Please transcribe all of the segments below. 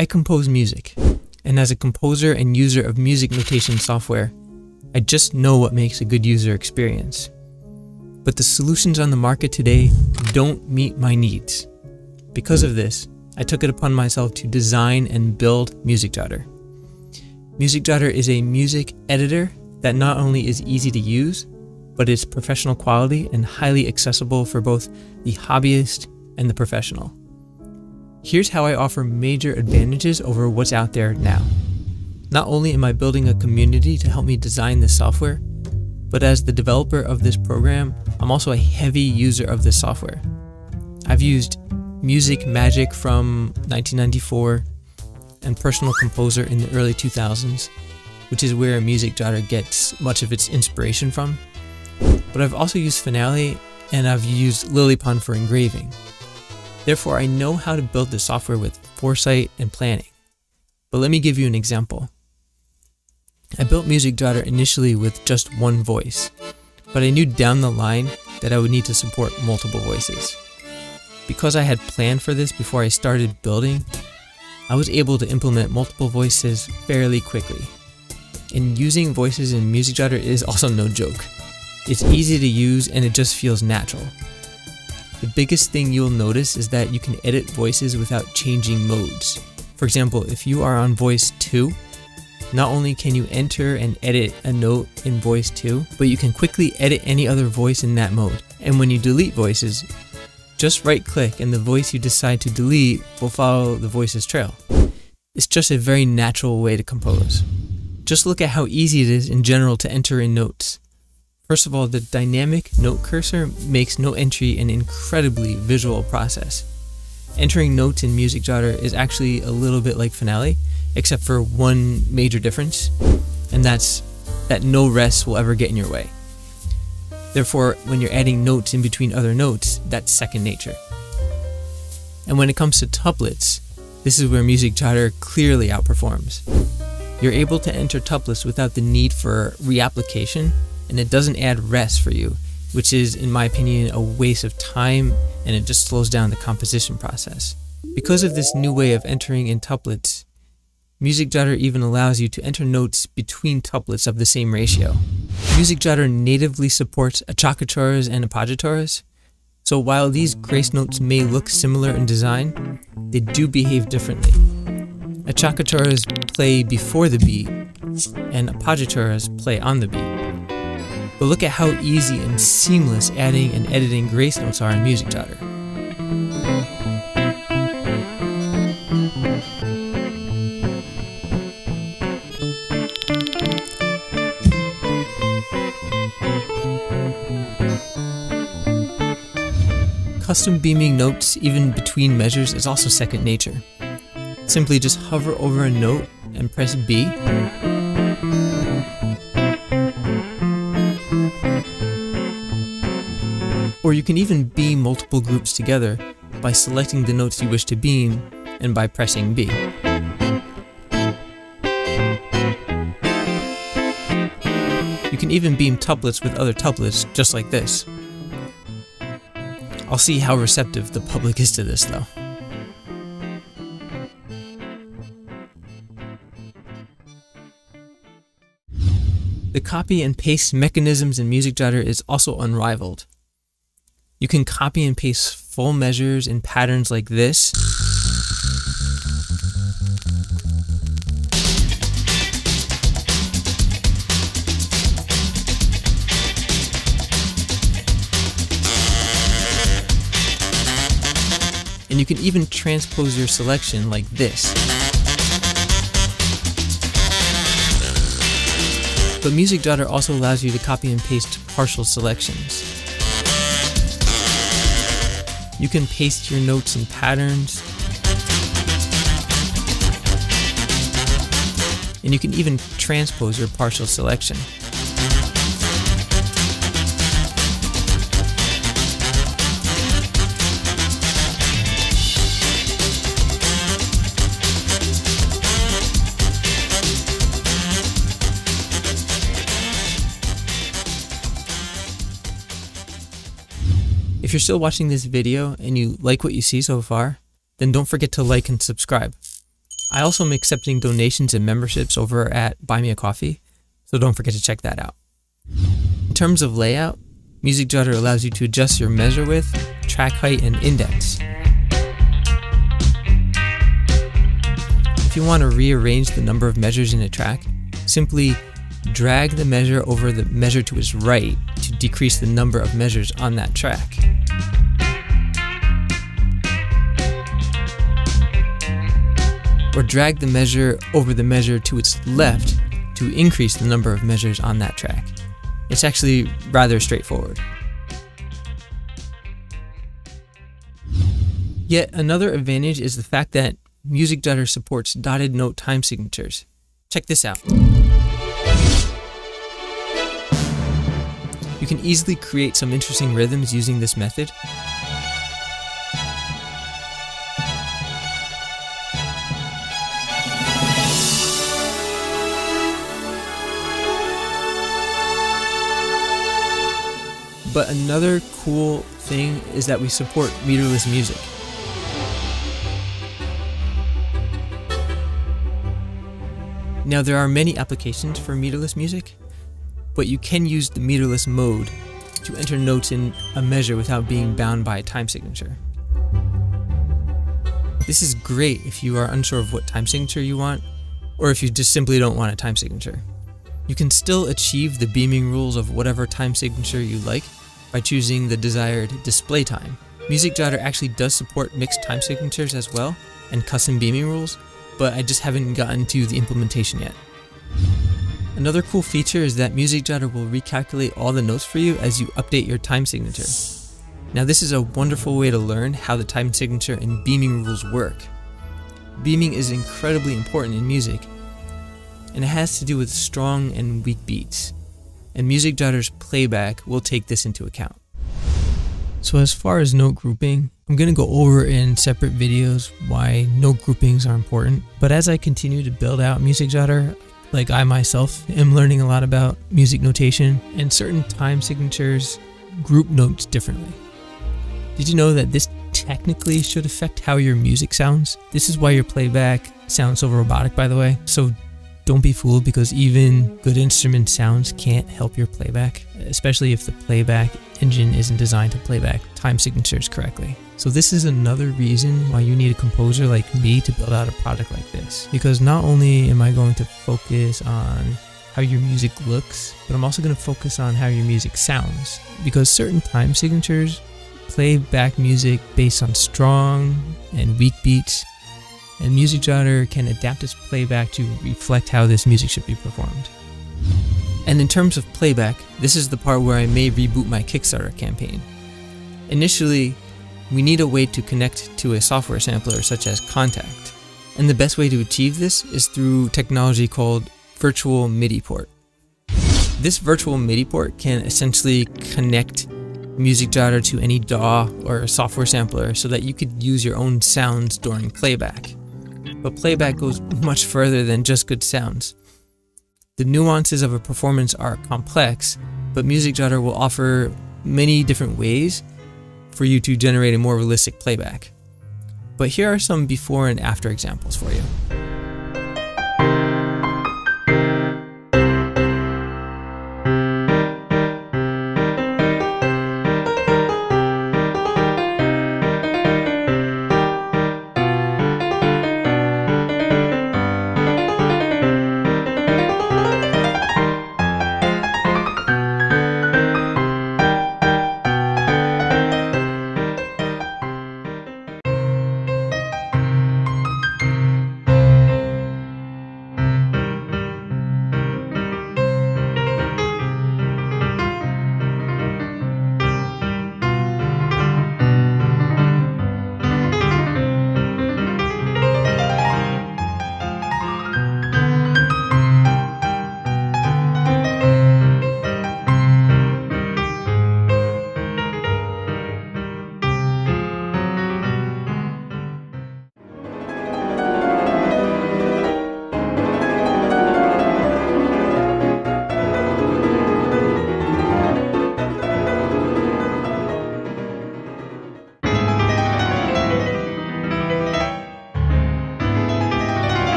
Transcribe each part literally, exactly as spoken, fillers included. I compose music, and as a composer and user of music notation software, I just know what makes a good user experience. But the solutions on the market today don't meet my needs. Because of this, I took it upon myself to design and build Music Jotter. Music Jotter is a music editor that not only is easy to use, but is professional quality and highly accessible for both the hobbyist and the professional. Here's how I offer major advantages over what's out there now. Not only am I building a community to help me design this software, but as the developer of this program, I'm also a heavy user of this software. I've used Music Magic from nineteen ninety-four and Personal Composer in the early two thousands, which is where Music Jotter gets much of its inspiration from. But I've also used Finale, and I've used Lilypond for engraving. Therefore, I know how to build the software with foresight and planning. But let me give you an example. I built Music Jotter initially with just one voice, but I knew down the line that I would need to support multiple voices. Because I had planned for this before I started building, I was able to implement multiple voices fairly quickly. And using voices in Music Jotter is also no joke. It's easy to use and it just feels natural. The biggest thing you'll notice is that you can edit voices without changing modes. For example, if you are on voice two, not only can you enter and edit a note in voice two, but you can quickly edit any other voice in that mode. And when you delete voices, just right-click and the voice you decide to delete will follow the voice's trail. It's just a very natural way to compose. Just look at how easy it is in general to enter in notes. First of all, the dynamic note cursor makes note entry an incredibly visual process. Entering notes in Music Jotter is actually a little bit like Finale, except for one major difference, and that's that no rests will ever get in your way. Therefore, when you're adding notes in between other notes, that's second nature. And when it comes to tuplets, this is where Music Jotter clearly outperforms. You're able to enter tuplets without the need for reapplication, and it doesn't add rest for you, which is, in my opinion, a waste of time, and it just slows down the composition process. Because of this new way of entering in tuplets, Music Jotter even allows you to enter notes between tuplets of the same ratio. Music Jotter natively supports accacciaturas and appoggiaturas, so while these grace notes may look similar in design, they do behave differently. Accacciaturas play before the beat, and appoggiaturas play on the beat. But look at how easy and seamless adding and editing grace notes are in Music Jotter. Custom beaming notes even between measures is also second nature. Simply just hover over a note and press B, or you can even beam multiple groups together by selecting the notes you wish to beam and by pressing B. You can even beam tuplets with other tuplets just like this. I'll see how receptive the public is to this, though. The copy and paste mechanisms in Music Jotter is also unrivaled. You can copy and paste full measures in patterns like this, and you can even transpose your selection like this. But Music Jotter also allows you to copy and paste partial selections. You can paste your notes and patterns, and you can even transpose your partial selection. If you're still watching this video and you like what you see so far, then don't forget to like and subscribe. I also am accepting donations and memberships over at BuyMeACoffee, so don't forget to check that out. In terms of layout, Music Jotter allows you to adjust your measure width, track height, and index. If you want to rearrange the number of measures in a track, simply drag the measure over the measure to its right to decrease the number of measures on that track. Or drag the measure over the measure to its left to increase the number of measures on that track. It's actually rather straightforward. Yet another advantage is the fact that Music Jotter supports dotted note time signatures. Check this out. You can easily create some interesting rhythms using this method. But another cool thing is that we support meterless music. Now, there are many applications for meterless music, but you can use the meterless mode to enter notes in a measure without being bound by a time signature. This is great if you are unsure of what time signature you want, or if you just simply don't want a time signature. You can still achieve the beaming rules of whatever time signature you like by choosing the desired display time. Music Jotter actually does support mixed time signatures as well, and custom beaming rules, but I just haven't gotten to the implementation yet. Another cool feature is that Music Jotter will recalculate all the notes for you as you update your time signature. Now, this is a wonderful way to learn how the time signature and beaming rules work. Beaming is incredibly important in music, and it has to do with strong and weak beats, and Music Jotter's playback will take this into account. So as far as note grouping, I'm going to go over in separate videos why note groupings are important, but as I continue to build out Music Jotter, like I myself am learning a lot about music notation, and certain time signatures group notes differently. Did you know that this technically should affect how your music sounds? This is why your playback sounds so robotic, by the way, so don't be fooled, because even good instrument sounds can't help your playback, especially if the playback engine isn't designed to playback time signatures correctly. So this is another reason why you need a composer like me to build out a product like this, because not only am I going to focus on how your music looks, but I'm also going to focus on how your music sounds, because certain time signatures play back music based on strong and weak beats, and Music Jotter can adapt its playback to reflect how this music should be performed. And in terms of playback, this is the part where I may reboot my Kickstarter campaign. Initially, we need a way to connect to a software sampler such as Kontakt, and the best way to achieve this is through technology called Virtual MIDI Port. This Virtual MIDI Port can essentially connect Music Jotter to any D A W or software sampler so that you could use your own sounds during playback. But playback goes much further than just good sounds. The nuances of a performance are complex, but Music Jotter will offer many different ways for you to generate a more realistic playback. But here are some before and after examples for you.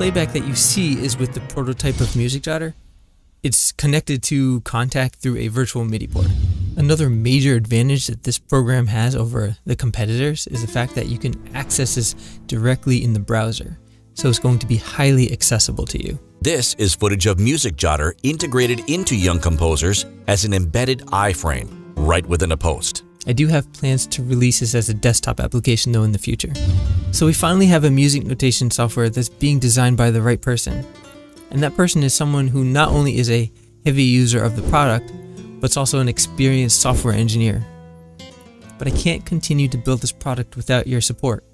playback that you see is with the prototype of Music Jotter. It's connected to Kontakt through a virtual MIDI port. Another major advantage that this program has over the competitors is the fact that you can access this directly in the browser, so it's going to be highly accessible to you. This is footage of Music Jotter integrated into Young Composers as an embedded iframe right within a post. I do have plans to release this as a desktop application though in the future. So we finally have a music notation software that's being designed by the right person. And that person is someone who not only is a heavy user of the product, but is also an experienced software engineer. But I can't continue to build this product without your support.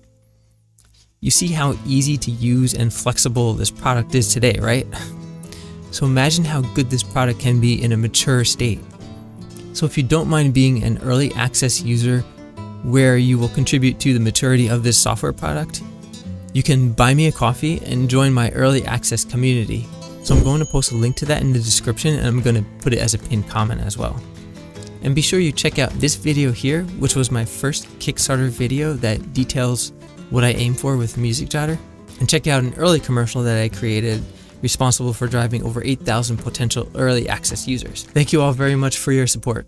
You see how easy to use and flexible this product is today, right? So imagine how good this product can be in a mature state. So if you don't mind being an early access user where you will contribute to the maturity of this software product, you can buy me a coffee and join my early access community. So I'm going to post a link to that in the description, and I'm going to put it as a pinned comment as well. And be sure you check out this video here, which was my first Kickstarter video that details what I aim for with Music Jotter, and check out an early commercial that I created responsible for driving over eight thousand potential early access users. Thank you all very much for your support.